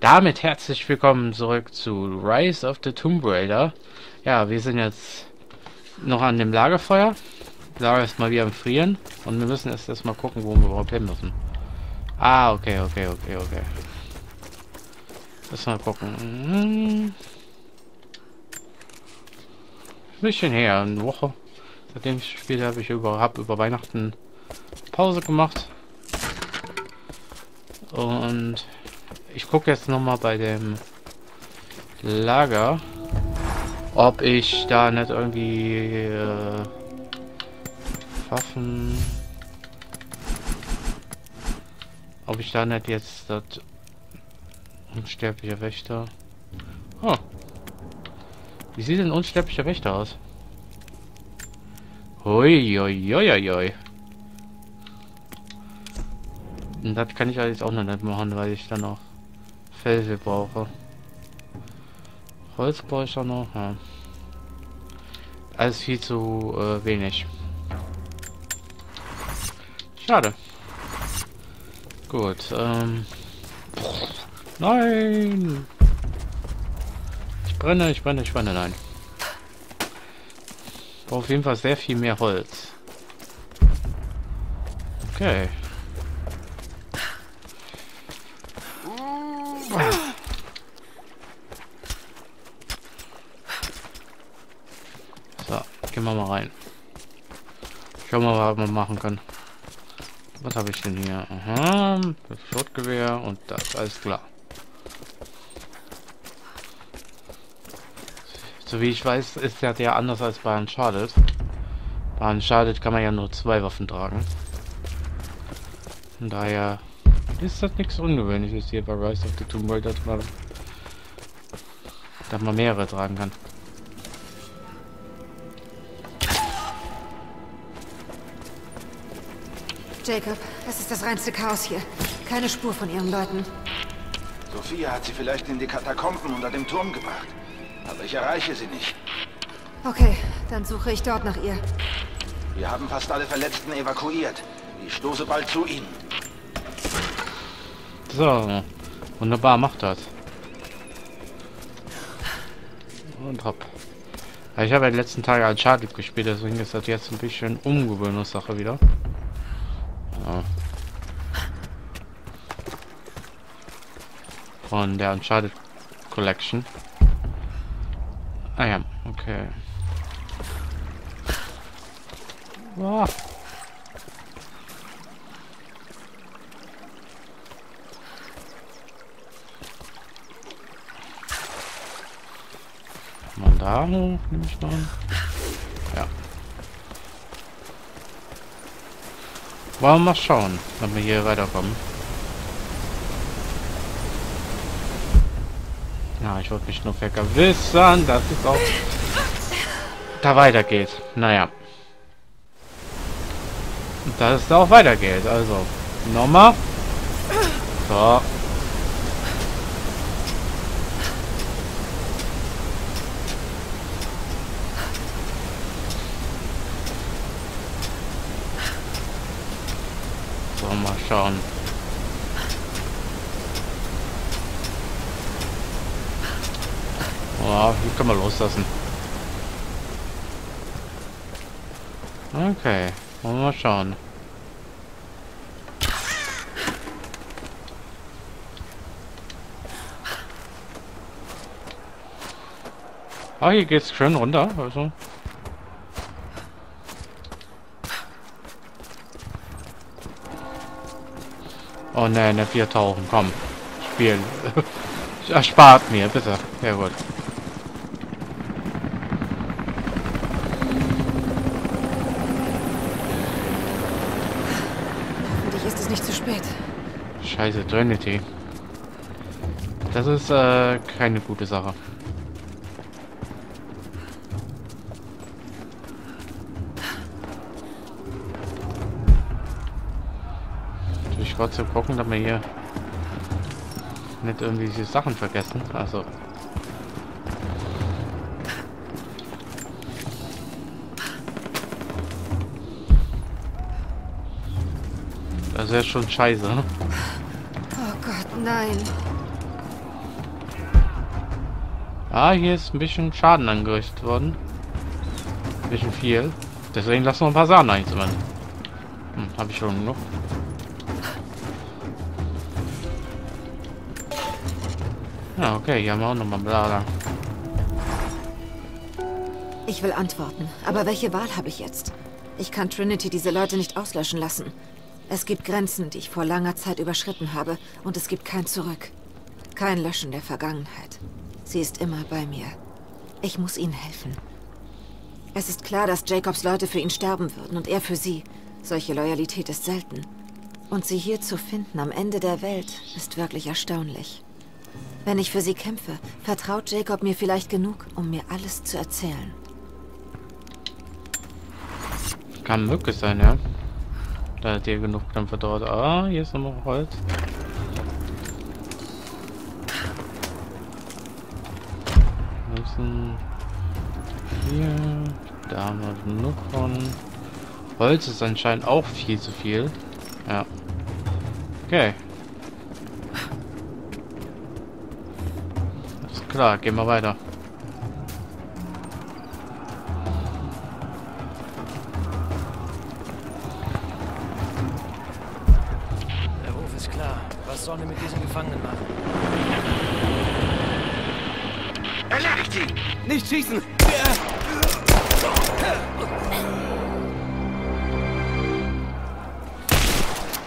Damit herzlich willkommen zurück zu Rise of the Tomb Raider. Ja, wir sind jetzt noch an dem Lagerfeuer. Lager ist mal wieder am Frieren und wir müssen erst mal gucken, wo wir überhaupt hin müssen. Ah, okay. Lass mal gucken. Ein bisschen her, eine Woche. Seitdem ich gespielt habe, ich über Weihnachten Pause gemacht. Und ich gucke jetzt nochmal bei dem Lager, ob ich da nicht irgendwie Waffen... Ob ich da nicht jetzt das unsterblicher Wächter... Oh. Wie sieht denn unsterblicher Wächter aus? Hui. Und das kann ich jetzt auch noch nicht machen, weil ich dann noch Felsen brauche. Holz brauche ich dann noch. Ja. Alles viel zu wenig. Schade. Gut. Nein! Ich brenne, nein. Ich brauche auf jeden Fall sehr viel mehr Holz. Okay. So, gehen wir mal rein. Schauen wir mal, was wir machen können. Was habe ich denn hier? Aha, das Schrotgewehr und das, alles klar. So wie ich weiß, ist das ja anders als bei Uncharted. Bei Uncharted kann man ja nur zwei Waffen tragen. Von daher ist das nichts Ungewöhnliches hier bei Rise of the Tomb Raider, dass man mehrere tragen kann. Jacob, es ist das reinste Chaos hier. Keine Spur von ihren Leuten. Sophia hat sie vielleicht in die Katakomben unter dem Turm gebracht. Aber ich erreiche sie nicht. Okay, dann suche ich dort nach ihr. Wir haben fast alle Verletzten evakuiert. Ich stoße bald zu ihnen. So, wunderbar, macht das. Und hopp. Ich habe ja die letzten Tage Uncharted gespielt, deswegen ist das jetzt ein bisschen ungewöhnliche Sache wieder. Ja. Von der Uncharted Collection. Ah ja, okay. Wow. Man da hoch, nehme ich mal an. Ja. Wollen wir mal schauen, wenn wir hier weiterkommen. Ja, ich wollte mich nur vergewissern, dass es auch da weitergeht. Naja. Und dass es da auch weitergeht. Also, nochmal. So. So, mal schauen. Oh, hier können wir loslassen. Okay, wollen wir mal schauen. Ah, hier geht's schön runter, also. Oh ne, ne, wir tauchen, komm. Spielen. Erspart mir, bitte. Ja gut. Scheiße, Trinity. Das ist keine gute Sache. Ich wollte gucken, dass wir hier nicht irgendwie diese Sachen vergessen. Also. Das ist ja schon scheiße. Nein. Ah, hier ist ein bisschen Schaden angerichtet worden. Ein bisschen viel. Deswegen lassen wir ein paar Sachen einsammeln. Habe ich schon genug. Ja, okay, hier haben wir auch nochmal Blader. Ich will antworten, aber welche Wahl habe ich jetzt? Ich kann Trinity diese Leute nicht auslöschen lassen. Es gibt Grenzen, die ich vor langer Zeit überschritten habe, und es gibt kein Zurück. Kein Löschen der Vergangenheit. Sie ist immer bei mir. Ich muss ihnen helfen. Es ist klar, dass Jacobs Leute für ihn sterben würden und er für sie. Solche Loyalität ist selten. Und sie hier zu finden, am Ende der Welt, ist wirklich erstaunlich. Wenn ich für sie kämpfe, vertraut Jacob mir vielleicht genug, um mir alles zu erzählen. Kann möglich sein, ja. Da hat ihr genug dann verdorrt. Ah, hier ist nochmal Holz. Wir müssen hier, da haben wir genug von. Holz ist anscheinend auch viel zu viel. Ja. Okay. Klar, gehen wir weiter. Der Ruf ist klar. Was sollen wir mit diesen Gefangenen machen? Erlegt sie! Nicht schießen!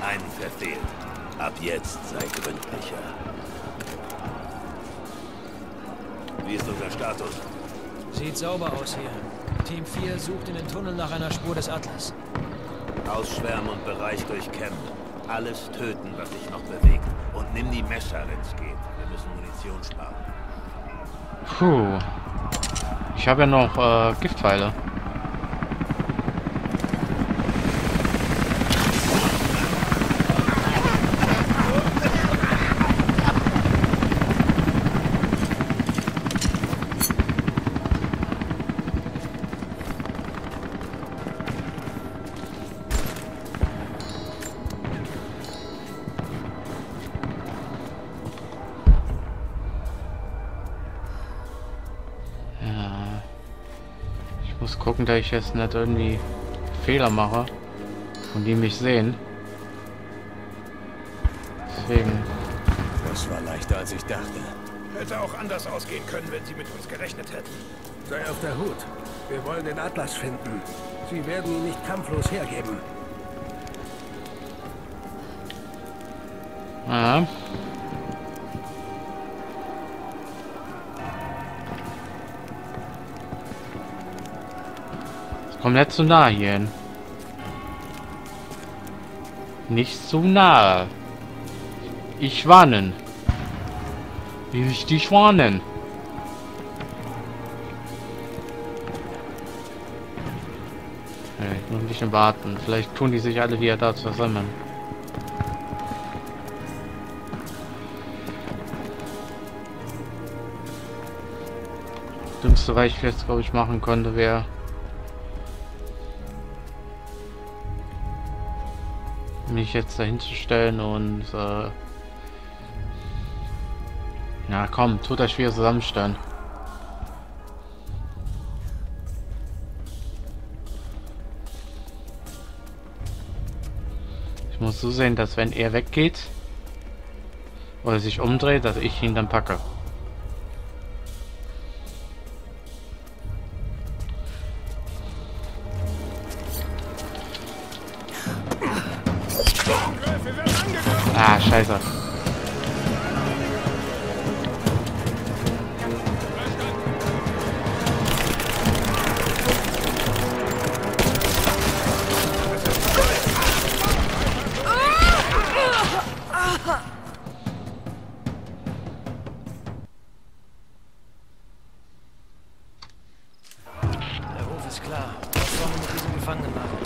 Einen verfehlt. Ab jetzt sei gründlicher. Wie ist unser Status? Sieht sauber aus hier. Team 4 sucht in den Tunnel nach einer Spur des Atlas. Ausschwärmen und Bereich durchkämmen. Alles töten, was sich noch bewegt. Und nimm die Messer, wenn es geht. Wir müssen Munition sparen. Puh. Ich habe ja noch Giftpfeile. Muss gucken, dass ich jetzt nicht irgendwie Fehler mache und die mich sehen. Deswegen. Das war leichter, als ich dachte. Hätte auch anders ausgehen können, wenn sie mit uns gerechnet hätten. Sei auf der Hut. Wir wollen den Atlas finden. Sie werden ihn nicht kampflos hergeben. Ja. Komm nicht zu nahe hierhin. Nicht zu nahe. Ich warnen. Richtig warnen. Ja, ich muss ein bisschen warten. Vielleicht tun die sich alle wieder da zusammen. Das Dümmste, was ich jetzt, glaube ich, machen konnte, wäre... mich jetzt dahinzustellen und ja, komm, tut euch wieder zusammenstellen. Ich muss so sehen, dass wenn er weggeht oder sich umdreht, dass ich ihn dann packe. Ah, scheiße. Der Ruf ist klar. Was wollen wir mit diesem Gefangenen machen?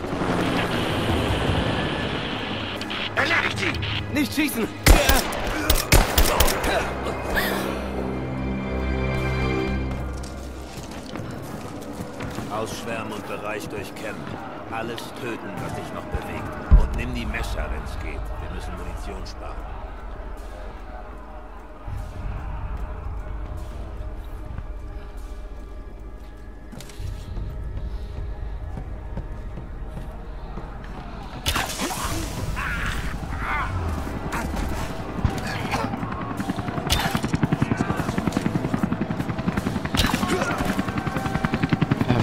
Erlegt sie! Nicht schießen! Ausschwärmen und Bereich durchkämmen. Alles töten, was dich noch bewegt. Und nimm die Messer, wenn es geht. Wir müssen Munition sparen.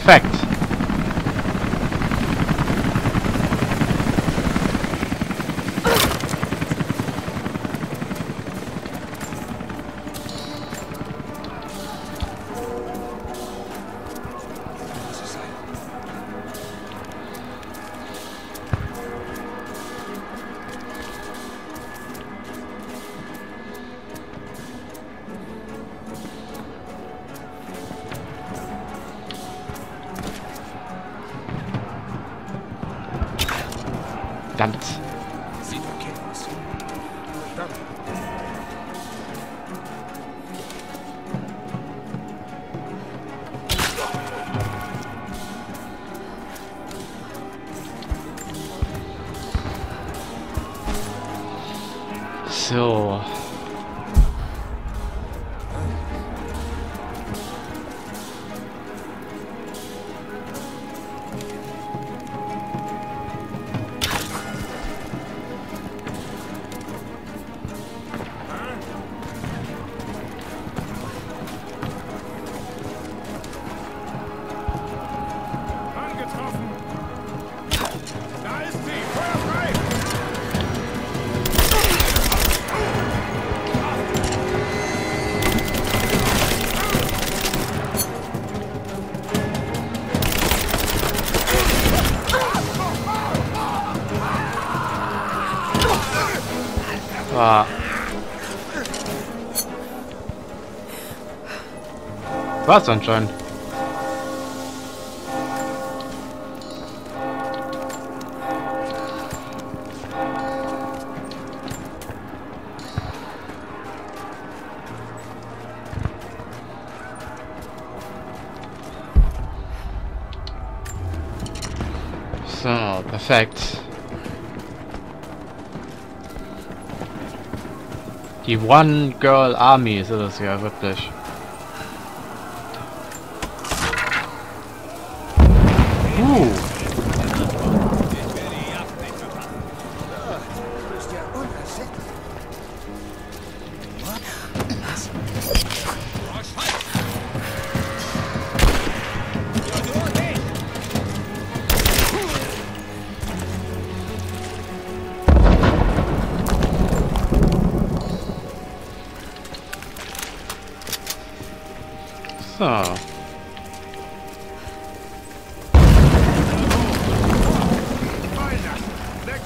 Perfekt. Sieht okay aus. So. War's anscheinend. So, perfekt. Die One-Girl-Army ist das ja wirklich. So.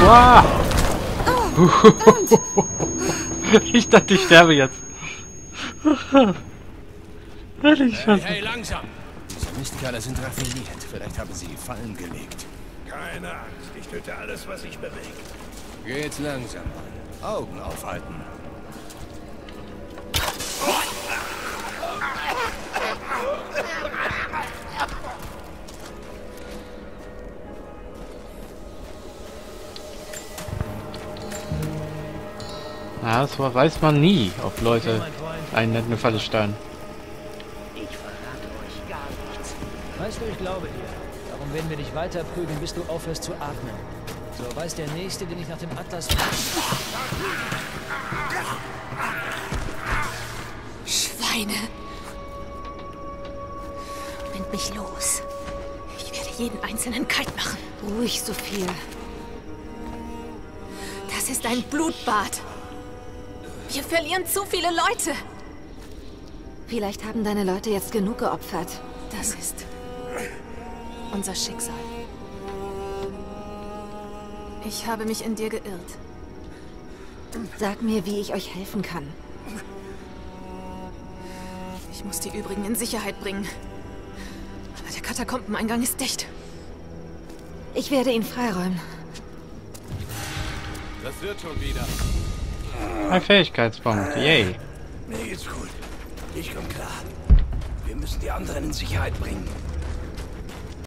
Wow. Ich dachte, ich sterbe jetzt. Hey, langsam. Mistkerle sind raffiniert. Vielleicht haben sie Fallen gelegt. Keine Angst, ich töte alles, was sich bewegt. Geht langsam, Mann. Augen aufhalten. Na, das weiß man nie, ob Leute einen in eine Falle stellen. Weißt du, ich glaube dir. Darum werden wir dich weiter prügeln, bis du aufhörst zu atmen. So weiß der Nächste, den ich nach dem Atlas... Schweine! Bind mich los. Ich werde jeden Einzelnen kalt machen. Ruhig, Sophia. Das ist ein Blutbad. Wir verlieren zu viele Leute. Vielleicht haben deine Leute jetzt genug geopfert. Das ist... unser Schicksal. Ich habe mich in dir geirrt. Sag mir, wie ich euch helfen kann. Ich muss die übrigen in Sicherheit bringen. Aber der Katakombeneingang ist dicht. Ich werde ihn freiräumen. Das wird schon wieder. Ein Fähigkeitspunkt, yay. Mir geht's gut. Ich komm klar. Wir müssen die anderen in Sicherheit bringen.